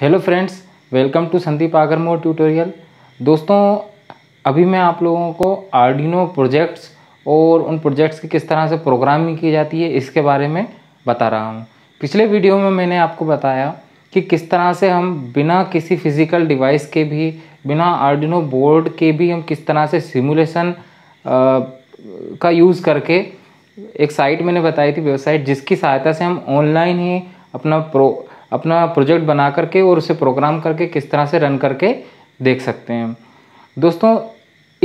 Hello friends, welcome to Sandeep आगरमोर tutorial. दोस्तों, अभी मैं आप लोगों को आर्डिनो प्रोजेक्ट्स और उन प्रोजेक्ट्स की किस तरह से प्रोग्रामिंग की जाती है इसके बारे में बता रहा हूँ। पिछले वीडियो में मैंने आपको बताया कि किस तरह से हम बिना किसी फिज़िकल डिवाइस के भी, बिना आर्डिनो बोर्ड के भी हम किस तरह से सिमुलेशन का यूज़ करके, एक साइट मैंने बताई थी वेबसाइट, जिसकी सहायता से हम ऑनलाइन ही अपना प्रोजेक्ट बना करके और उसे प्रोग्राम करके किस तरह से रन करके देख सकते हैं। दोस्तों,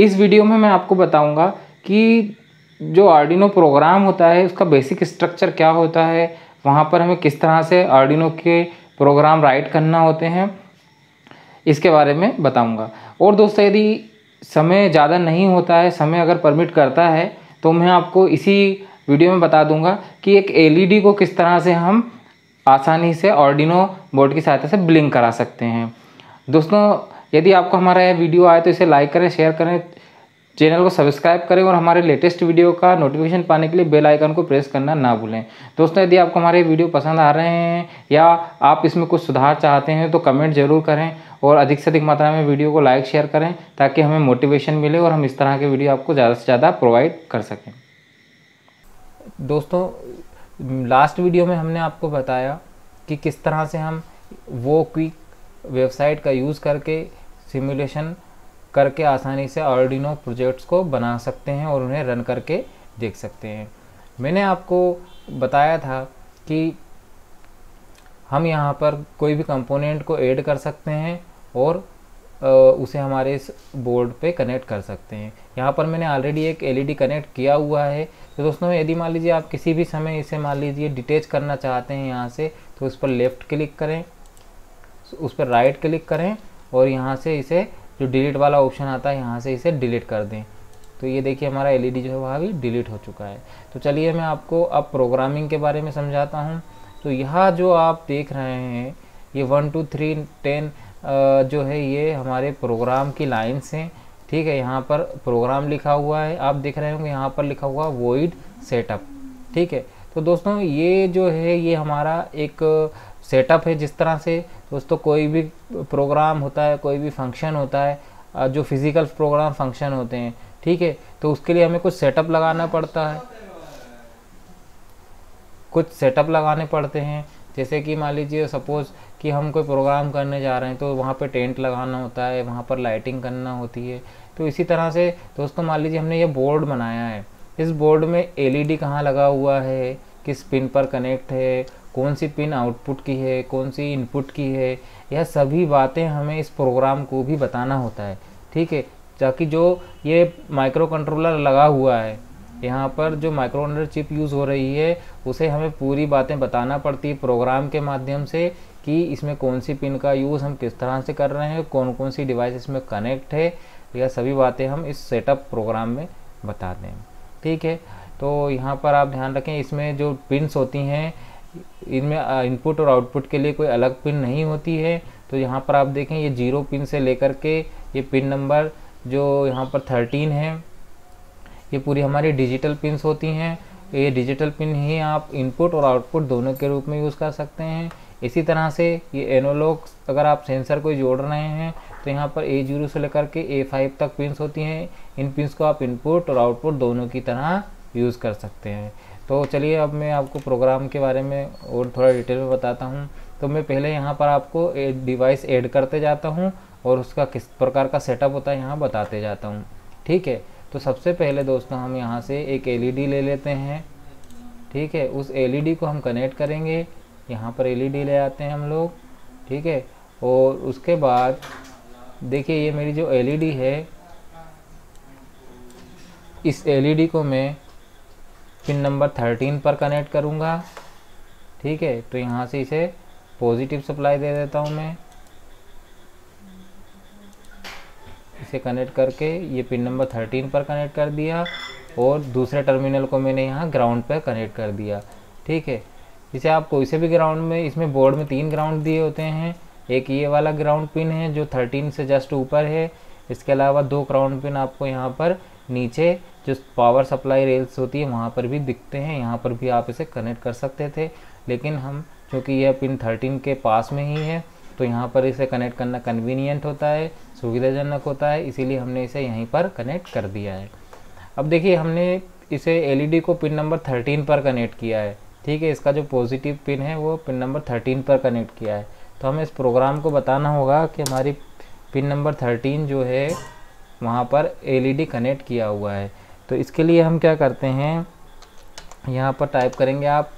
इस वीडियो में मैं आपको बताऊंगा कि जो आर्डिनो प्रोग्राम होता है उसका बेसिक स्ट्रक्चर क्या होता है, वहां पर हमें किस तरह से आर्डिनो के प्रोग्राम राइट करना होते हैं इसके बारे में बताऊंगा। और दोस्तों, यदि समय ज़्यादा नहीं होता है, समय अगर परमिट करता है, तो मैं आपको इसी वीडियो में बता दूंगा कि एक LED को किस तरह से हम आसानी से आर्डिनो बोर्ड की सहायता से ब्लिंक करा सकते हैं। दोस्तों, यदि आपको हमारा यह वीडियो आए तो इसे लाइक करें, शेयर करें, चैनल को सब्सक्राइब करें और हमारे लेटेस्ट वीडियो का नोटिफिकेशन पाने के लिए बेल आइकन को प्रेस करना ना भूलें। दोस्तों, यदि आपको हमारे वीडियो पसंद आ रहे हैं या आप इसमें कुछ सुधार चाहते हैं तो कमेंट ज़रूर करें और अधिक से अधिक मात्रा में वीडियो को लाइक शेयर करें ताकि हमें मोटिवेशन मिले और हम इस तरह के वीडियो आपको ज़्यादा से ज़्यादा प्रोवाइड कर सकें। दोस्तों, लास्ट वीडियो में हमने आपको बताया कि किस तरह से हम वो क्विक वेबसाइट का यूज़ करके सिमुलेशन करके आसानी से आर्डिनो प्रोजेक्ट्स को बना सकते हैं और उन्हें रन करके देख सकते हैं। मैंने आपको बताया था कि हम यहाँ पर कोई भी कंपोनेंट को ऐड कर सकते हैं और उसे हमारे इस बोर्ड पे कनेक्ट कर सकते हैं। यहाँ पर मैंने ऑलरेडी एक LED कनेक्ट किया हुआ है। तो दोस्तों, यदि मान लीजिए आप किसी भी समय इसे मान लीजिए डिटेच करना चाहते हैं यहाँ से, तो उस पर लेफ़्ट क्लिक करें, उस पर राइट क्लिक करें और यहाँ से इसे जो डिलीट वाला ऑप्शन आता है यहाँ से इसे डिलीट कर दें। तो ये देखिए हमारा LED जो है वहाँ भी डिलीट हो चुका है। तो चलिए मैं आपको अब प्रोग्रामिंग के बारे में समझाता हूँ। तो यहाँ जो आप देख रहे हैं ये 1 2 3 10 जो है ये हमारे प्रोग्राम की लाइन्स हैं। ठीक है, यहाँ पर प्रोग्राम लिखा हुआ है, आप देख रहे होंगे यहाँ पर लिखा हुआ वॉइड सेटअप। ठीक है, तो दोस्तों ये जो है ये हमारा एक सेटअप है। जिस तरह से दोस्तों कोई भी प्रोग्राम होता है, कोई भी फंक्शन होता है, जो फिज़िकल प्रोग्राम फंक्शन होते हैं, ठीक है, तो उसके लिए हमें कुछ सेटअप लगाना पड़ता है, कुछ सेटअप लगाने पड़ते हैं। जैसे कि मान लीजिए सपोज़ कि हम कोई प्रोग्राम करने जा रहे हैं तो वहाँ पे टेंट लगाना होता है, वहाँ पर लाइटिंग करना होती है। तो इसी तरह से दोस्तों मान लीजिए हमने ये बोर्ड बनाया है, इस बोर्ड में LED कहाँ लगा हुआ है, किस पिन पर कनेक्ट है, कौन सी पिन आउटपुट की है, कौन सी इनपुट की है, यह सभी बातें हमें इस प्रोग्राम को भी बताना होता है। ठीक है, ताकि जो ये माइक्रो कंट्रोलर लगा हुआ है, यहाँ पर जो माइक्रो कंट्रोलर चिप यूज़ हो रही है, उसे हमें पूरी बातें बताना पड़ती है प्रोग्राम के माध्यम से कि इसमें कौन सी पिन का यूज़ हम किस तरह से कर रहे हैं, कौन कौन सी डिवाइस इसमें कनेक्ट है, यह सभी बातें हम इस सेटअप प्रोग्राम में बताते हैं। ठीक है, तो यहाँ पर आप ध्यान रखें, इसमें जो पिन्स होती हैं इनमें इनपुट और आउटपुट के लिए कोई अलग पिन नहीं होती है। तो यहाँ पर आप देखें ये 0 पिन से लेकर के ये पिन नंबर जो यहाँ पर 13 है, ये पूरी हमारी डिजिटल पिन्स होती हैं। ये डिजिटल पिन ही आप इनपुट और आउटपुट दोनों के रूप में यूज़ कर सकते हैं। इसी तरह से ये एनालॉग अगर आप सेंसर को जोड़ रहे हैं तो यहाँ पर A0 से लेकर के A5 तक पिन्स होती हैं। इन पिन्स को आप इनपुट और आउटपुट दोनों की तरह यूज़ कर सकते हैं। तो चलिए अब मैं आपको प्रोग्राम के बारे में और थोड़ा डिटेल में बताता हूँ। तो मैं पहले यहाँ पर आपको एक डिवाइस ऐड करते जाता हूँ और उसका किस प्रकार का सेटअप होता है यहाँ बताते जाता हूँ। ठीक है, तो सबसे पहले दोस्तों हम यहाँ से एक LED ले लेते हैं। ठीक है, उस LED को हम कनेक्ट करेंगे, यहाँ पर LED ले आते हैं हम लोग। ठीक है, और उसके बाद देखिए ये मेरी जो LED है, इस LED को मैं पिन नंबर 13 पर कनेक्ट करूँगा। ठीक है, तो यहाँ से इसे पॉजिटिव सप्लाई दे देता हूँ मैं, इसे कनेक्ट करके ये पिन नंबर 13 पर कनेक्ट कर दिया और दूसरे टर्मिनल को मैंने यहाँ ग्राउंड पर कनेक्ट कर दिया। ठीक है, इसे आप कोई से भी ग्राउंड में, इसमें बोर्ड में 3 ग्राउंड दिए होते हैं, एक ये वाला ग्राउंड पिन है जो 13 से जस्ट ऊपर है, इसके अलावा 2 ग्राउंड पिन आपको यहाँ पर नीचे जो पावर सप्लाई रेल्स होती है वहाँ पर भी दिखते हैं, यहाँ पर भी आप इसे कनेक्ट कर सकते थे, लेकिन हम चूँकि यह पिन 13 के पास में ही है तो यहाँ पर इसे कनेक्ट करना कन्वीनियंट होता है, सुविधाजनक होता है, इसीलिए हमने इसे यहीं पर कनेक्ट कर दिया है। अब देखिए हमने इसे एलईडी को पिन नंबर 13 पर कनेक्ट किया है, ठीक है, इसका जो पॉजिटिव पिन है वो पिन नंबर 13 पर कनेक्ट किया है। तो हमें इस प्रोग्राम को बताना होगा कि हमारी पिन नंबर 13 जो है वहाँ पर एलईडी कनेक्ट किया हुआ है। तो इसके लिए हम क्या करते हैं, यहाँ पर टाइप करेंगे आप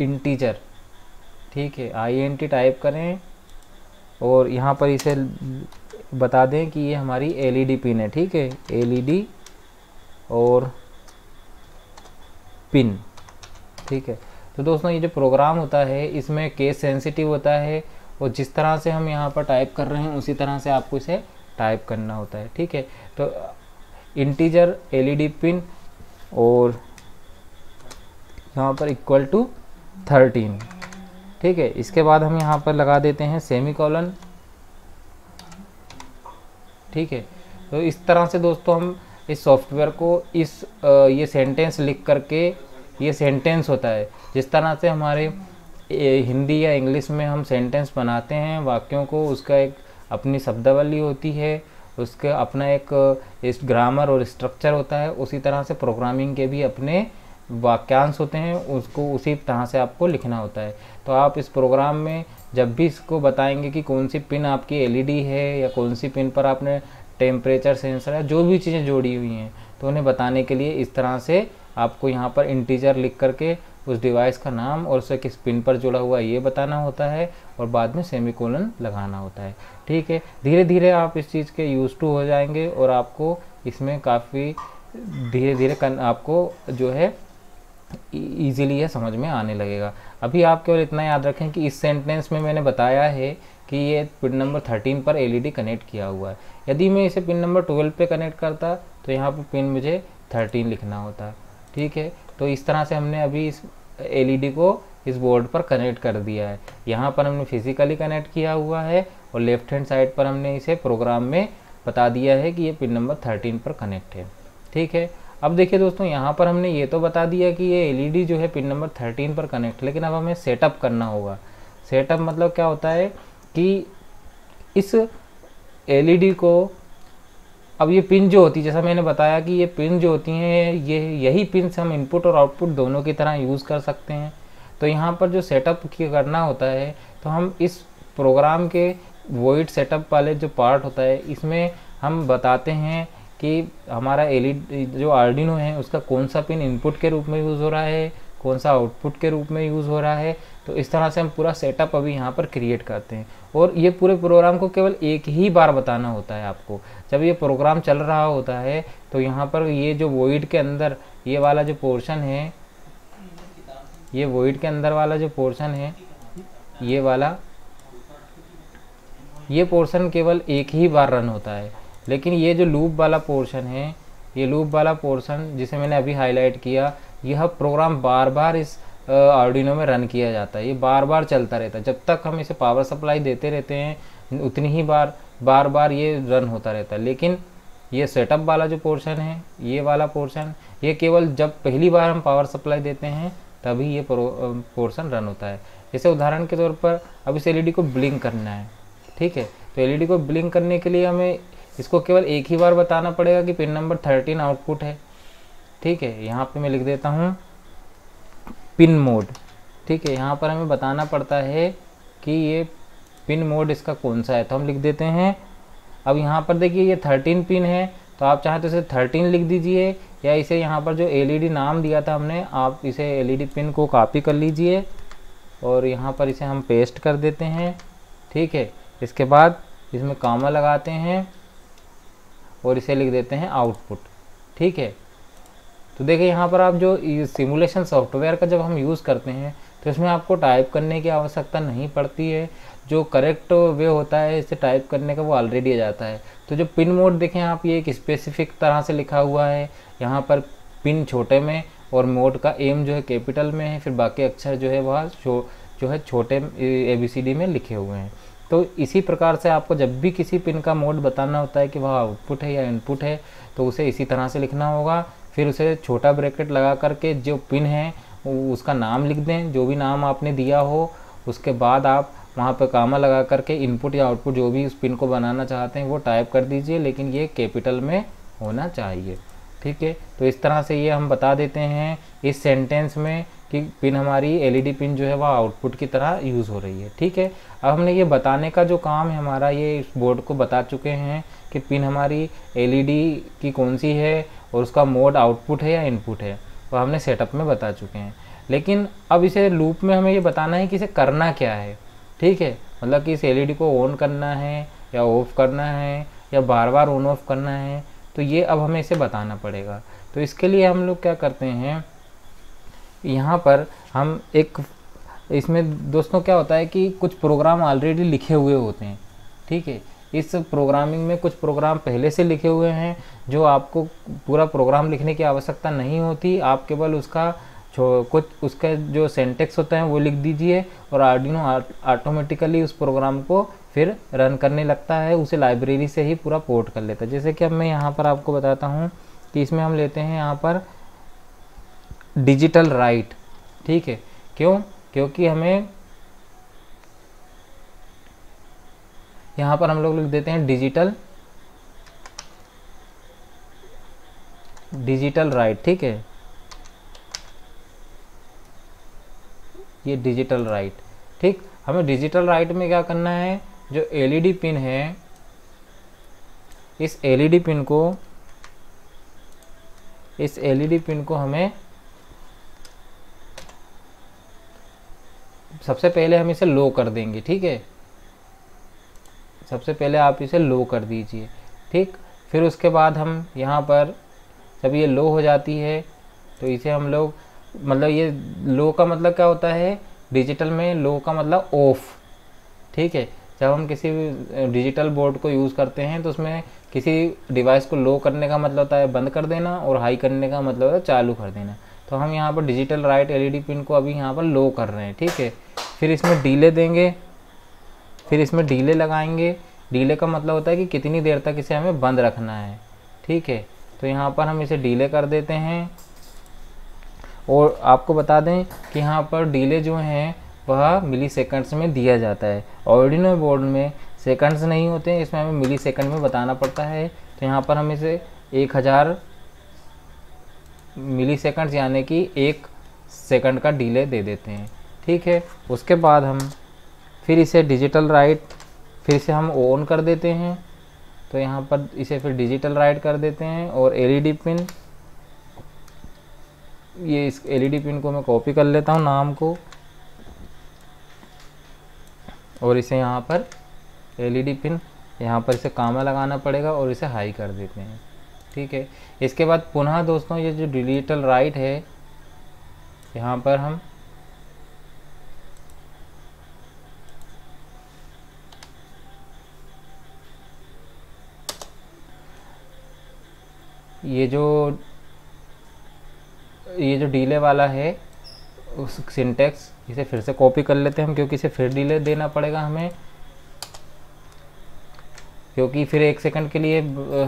इंटीजर, ठीक है, INT टाइप करें और यहाँ पर इसे बता दें कि ये हमारी LED पिन है, ठीक है, LED और पिन, ठीक है। तो दोस्तों ये जो प्रोग्राम होता है इसमें केस सेंसिटिव होता है और जिस तरह से हम यहाँ पर टाइप कर रहे हैं उसी तरह से आपको इसे टाइप करना होता है, ठीक है। तो इंटीजर LED पिन और यहाँ पर इक्वल टू 13, ठीक है। इसके बाद हम यहाँ पर लगा देते हैं सेमीकोलन, ठीक है। तो इस तरह से दोस्तों हम इस सॉफ्टवेयर को इस ये सेंटेंस लिख करके, ये सेंटेंस होता है जिस तरह से हमारे हिंदी या इंग्लिश में हम सेंटेंस बनाते हैं वाक्यों को, उसका एक अपनी शब्दावली होती है, उसका अपना एक ग्रामर और स्ट्रक्चर होता है, उसी तरह से प्रोग्रामिंग के भी अपने वाक्यांश होते हैं, उसको उसी तरह से आपको लिखना होता है। तो आप इस प्रोग्राम में जब भी इसको बताएंगे कि कौन सी पिन आपकी LED है या कौन सी पिन पर आपने टेम्परेचर सेंसर है, जो भी चीज़ें जोड़ी हुई हैं, तो उन्हें बताने के लिए इस तरह से आपको यहाँ पर इंटीजर लिख करके उस डिवाइस का नाम और उसे किस पिन पर जुड़ा हुआ ये बताना होता है और बाद में सेमीकोलन लगाना होता है, ठीक है। धीरे धीरे आप इस चीज़ के यूज टू हो जाएंगे और आपको इसमें काफ़ी धीरे धीरे आपको जो है ईज़िली यह समझ में आने लगेगा। अभी आप केवल इतना याद रखें कि इस सेंटेंस में मैंने बताया है कि ये पिन नंबर 13 पर LED कनेक्ट किया हुआ है। यदि मैं इसे पिन नंबर 12 पे कनेक्ट करता तो यहाँ पर पिन मुझे 13 लिखना होता, ठीक है। तो इस तरह से हमने अभी इस LED को इस बोर्ड पर कनेक्ट कर दिया है। यहाँ पर हमने फिजिकली कनेक्ट किया हुआ है और लेफ्ट हैंड साइड पर हमने इसे प्रोग्राम में बता दिया है कि ये पिन नंबर 13 पर कनेक्ट है, ठीक है। अब देखिए दोस्तों यहाँ पर हमने ये तो बता दिया कि ये LED जो है पिन नंबर 13 पर कनेक्ट, लेकिन अब हमें सेटअप करना होगा। सेटअप मतलब क्या होता है कि इस LED को, अब ये पिन जो होती है, जैसा मैंने बताया कि ये पिन जो होती हैं ये यही पिन हम इनपुट और आउटपुट दोनों की तरह यूज़ कर सकते हैं। तो यहाँ पर जो सेटअप करना होता है तो हम इस प्रोग्राम के वॉइड सेटअप वाले जो पार्ट होता है इसमें हम बताते हैं कि हमारा LED जो आर्डिनो है उसका कौन सा पिन इनपुट के रूप में यूज़ हो रहा है, कौन सा आउटपुट के रूप में यूज़ हो रहा है। तो इस तरह से हम पूरा सेटअप अभी यहाँ पर क्रिएट करते हैं और ये पूरे प्रोग्राम को केवल एक ही बार बताना होता है आपको। जब ये प्रोग्राम चल रहा होता है तो यहाँ पर ये जो वॉइड के अंदर ये वाला जो पोर्शन है, ये वॉइड के अंदर वाला जो पोर्शन है, ये वाला, ये पोर्शन केवल एक ही बार रन होता है। लेकिन ये जो लूप वाला पोर्शन है, ये लूप वाला पोर्शन जिसे मैंने अभी हाईलाइट किया, यह प्रोग्राम बार बार इस आर्डिनो में रन किया जाता है। ये बार बार चलता रहता है, जब तक हम इसे पावर सप्लाई देते रहते हैं उतनी ही बार बार बार ये रन होता रहता है। लेकिन ये सेटअप वाला जो पोर्शन है, ये वाला पोर्शन, ये केवल जब पहली बार हम पावर सप्लाई देते हैं तभी ये पोर्शन रन होता है। जैसे उदाहरण के तौर पर अब इस LED को ब्लिंक करना है, ठीक है। तो LED को ब्लिंक करने के लिए हमें इसको केवल एक ही बार बताना पड़ेगा कि पिन नंबर 13 आउटपुट है, ठीक है। यहाँ पे मैं लिख देता हूँ पिन मोड, ठीक है। यहाँ पर हमें बताना पड़ता है कि ये पिन मोड इसका कौन सा है, तो हम लिख देते हैं। अब यहाँ पर देखिए ये 13 पिन है, तो आप चाहे तो इसे 13 लिख दीजिए या इसे यहाँ पर जो LED नाम दिया था हमने, आप इसे LED पिन को कॉपी कर लीजिए और यहाँ पर इसे हम पेस्ट कर देते हैं, ठीक है। इसके बाद इसमें कॉमा लगाते हैं और इसे लिख देते हैं आउटपुट, ठीक है। तो देखिए यहाँ पर आप जो सिमुलेशन सॉफ्टवेयर का जब हम यूज़ करते हैं तो इसमें आपको टाइप करने की आवश्यकता नहीं पड़ती है। जो करेक्ट वे होता है इसे टाइप करने का वो ऑलरेडी आ जाता है। तो जो पिन मोड देखें आप, ये एक स्पेसिफिक तरह से लिखा हुआ है। यहाँ पर पिन छोटे में और मोड का एम जो है कैपिटल में है, फिर बाकी अक्षर जो है वह जो है छोटे ABCD में लिखे हुए हैं। तो इसी प्रकार से आपको जब भी किसी पिन का मोड बताना होता है कि वह आउटपुट है या इनपुट है, तो उसे इसी तरह से लिखना होगा। फिर उसे छोटा ब्रैकेट लगा करके जो पिन है उसका नाम लिख दें, जो भी नाम आपने दिया हो। उसके बाद आप वहाँ पर कामा लगा करके इनपुट या आउटपुट जो भी उस पिन को बनाना चाहते हैं वो टाइप कर दीजिए, लेकिन ये कैपिटल में होना चाहिए। ठीक है, तो इस तरह से ये हम बता देते हैं इस सेंटेंस में कि पिन हमारी एलईडी पिन जो है वह आउटपुट की तरह यूज़ हो रही है। ठीक है, अब हमने ये बताने का जो काम है हमारा, ये इस बोर्ड को बता चुके हैं कि पिन हमारी एलईडी की कौन सी है और उसका मोड आउटपुट है या इनपुट है, वो हमने सेटअप में बता चुके हैं। लेकिन अब इसे लूप में हमें ये बताना है कि इसे करना क्या है। ठीक है, मतलब कि इस एलईडी को ऑन करना है या ऑफ़ करना है या बार बार ऑन ऑफ करना है, तो ये अब हमें इसे बताना पड़ेगा। तो इसके लिए हम लोग क्या करते हैं, यहाँ पर हम एक इसमें दोस्तों क्या होता है कि कुछ प्रोग्राम ऑलरेडी लिखे हुए होते हैं। ठीक है, इस प्रोग्रामिंग में कुछ प्रोग्राम पहले से लिखे हुए हैं जो आपको पूरा प्रोग्राम लिखने की आवश्यकता नहीं होती, आप केवल उसका कुछ उसका जो सिंटैक्स होता है वो लिख दीजिए और आर्डिनो ऑटोमेटिकली उस प्रोग्राम को फिर रन करने लगता है, उसे लाइब्रेरी से ही पूरा पोर्ट कर लेता है। जैसे कि अब मैं यहाँ पर आपको बताता हूँ कि इसमें हम लेते हैं यहाँ पर डिजिटल राइट। ठीक है, क्यों? क्योंकि हमें यहाँ पर हम लोग लिख देते हैं डिजिटल राइट। ठीक है, ये डिजिटल राइट। ठीक, हमें डिजिटल राइट में क्या करना है, जो एलईडी पिन है इस एलईडी पिन को हमें सबसे पहले हम इसे लो कर देंगे। ठीक है, सबसे पहले आप इसे लो कर दीजिए। ठीक, फिर उसके बाद हम यहाँ पर जब ये लो हो जाती है तो इसे हम लोग, मतलब ये लो का मतलब क्या होता है, डिजिटल में लो का मतलब ऑफ। ठीक है, जब हम किसी डिजिटल बोर्ड को यूज़ करते हैं तो उसमें किसी डिवाइस को लो करने का मतलब होता है बंद कर देना और हाई करने का मतलब होता है चालू कर देना। तो हम यहाँ पर डिजिटल राइट एलईडी पिन को अभी यहाँ पर लो कर रहे हैं। ठीक है, फिर इसमें डीले देंगे, फिर इसमें डीले लगाएंगे। डीले का मतलब होता है कि कितनी देर तक इसे हमें बंद रखना है। ठीक है, तो यहाँ पर हम इसे डीले कर देते हैं। और आपको बता दें कि यहाँ पर डीले जो हैं वह मिली सेकेंड्स में दिया जाता है, आर्डिनो बोर्ड में सेकेंड्स नहीं होते हैं, इसमें हमें मिली सेकेंड में बताना पड़ता है। तो यहाँ पर हम इसे 1000 मिली सेकेंड्स यानी कि 1 सेकंड का डिले दे देते हैं। ठीक है, उसके बाद हम फिर इसे डिजिटल राइट फिर से हम ऑन कर देते हैं। तो यहाँ पर इसे फिर डिजिटल राइट कर देते हैं और एलईडी पिन, ये इस एलईडी पिन को मैं कॉपी कर लेता हूँ नाम को, और इसे यहाँ पर एलईडी पिन यहाँ पर इसे कामा लगाना पड़ेगा और इसे हाई कर देते हैं। ठीक है, इसके बाद पुनः दोस्तों ये जो डिजिटल राइट है यहाँ पर हम ये जो डीले वाला है उस सिंटैक्स इसे फिर से कॉपी कर लेते हैं हम, क्योंकि इसे फिर डीले देना पड़ेगा हमें, क्योंकि फिर 1 सेकंड के लिए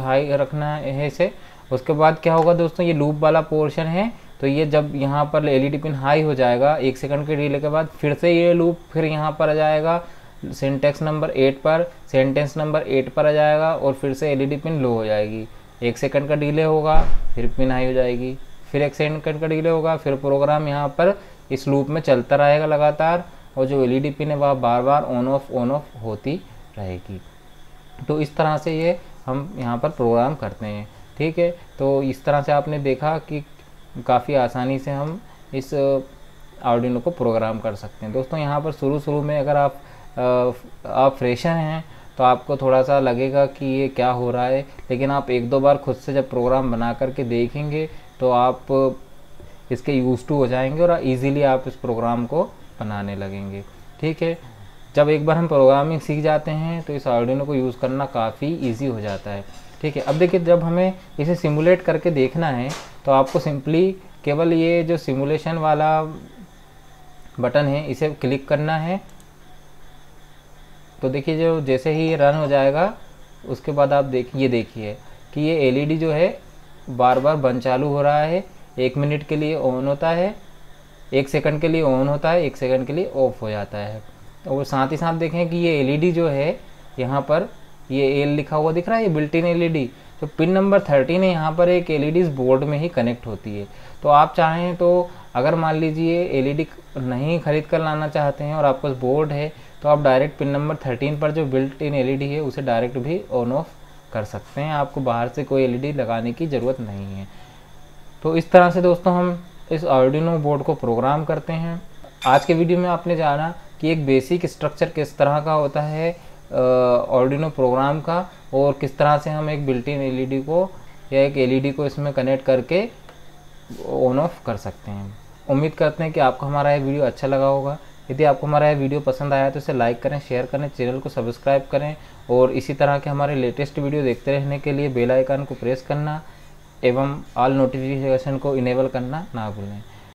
हाई रखना है इसे। उसके बाद क्या होगा दोस्तों, ये लूप वाला पोर्शन है, तो ये जब यहाँ पर एलईडी पिन हाई हो जाएगा 1 सेकंड के डिले के बाद, फिर से ये लूप फिर यहाँ पर आ जाएगा सेंटेंस नंबर 8 पर आ जाएगा और फिर से एलईडी पिन लो हो जाएगी, 1 सेकंड का डिले होगा, फिर पिन हाई हो जाएगी, फिर 1 सेकंड का डिले होगा, फिर प्रोग्राम यहाँ पर इस लूप में चलता रहेगा लगातार और जो एलईडी पिन है वह बार बार ऑन ऑफ होती रहेगी। तो इस तरह से ये हम यहाँ पर प्रोग्राम करते हैं। ठीक है, तो इस तरह से आपने देखा कि काफ़ी आसानी से हम इस आर्डिनो को प्रोग्राम कर सकते हैं। दोस्तों यहाँ पर शुरू में अगर आप फ्रेशर हैं तो आपको थोड़ा सा लगेगा कि ये क्या हो रहा है, लेकिन आप 1-2 बार खुद से जब प्रोग्राम बना करके देखेंगे तो आप इसके यूज़ टू हो जाएंगे और ईज़िली आप इस प्रोग्राम को बनाने लगेंगे। ठीक है, जब एक बार हम प्रोग्रामिंग सीख जाते हैं तो इस आर्डिनो को यूज़ करना काफ़ी इजी हो जाता है। ठीक है, अब देखिए जब हमें इसे सिमुलेट करके देखना है तो आपको सिंपली केवल ये जो सिमुलेशन वाला बटन है इसे क्लिक करना है। तो देखिए जो जैसे ही ये रन हो जाएगा उसके बाद आप देखिए कि ये एलईडी जो है बार बार बंद चालू हो रहा है, 1 मिनट के लिए ऑन होता है, 1 सेकंड के लिए ऑन होता है, 1 सेकंड के लिए ऑफ हो जाता है। और साथ ही साथ देखें कि ये एलईडी जो है यहाँ पर ये एल लिखा हुआ दिख रहा है, ये बिल्ट इन एलईडी। तो पिन नंबर 13 है यहाँ पर एक एलईडी इस बोर्ड में ही कनेक्ट होती है। तो आप चाहें तो अगर मान लीजिए एलईडी नहीं खरीद कर लाना चाहते हैं और आपको बोर्ड है तो आप डायरेक्ट पिन नंबर 13 पर जो बिल्ट इन एलईडी है उसे डायरेक्ट भी ऑन ऑफ कर सकते हैं, आपको बाहर से कोई एलईडी लगाने की ज़रूरत नहीं है। तो इस तरह से दोस्तों हम इस आर्डिनो बोर्ड को प्रोग्राम करते हैं। आज के वीडियो में आपने जाना कि एक बेसिक स्ट्रक्चर किस तरह का होता है आर्डिनो प्रोग्राम का और किस तरह से हम एक बिल्ट इन एलईडी को या एक एलईडी को इसमें कनेक्ट करके ऑन ऑफ कर सकते हैं। उम्मीद करते हैं कि आपको हमारा यह वीडियो अच्छा लगा होगा। यदि आपको हमारा यह वीडियो पसंद आया तो इसे लाइक करें, शेयर करें, चैनल को सब्सक्राइब करें और इसी तरह के हमारे लेटेस्ट वीडियो देखते रहने के लिए बेल आइकन को प्रेस करना एवं ऑल नोटिफिकेशन को इनेबल करना ना भूलें।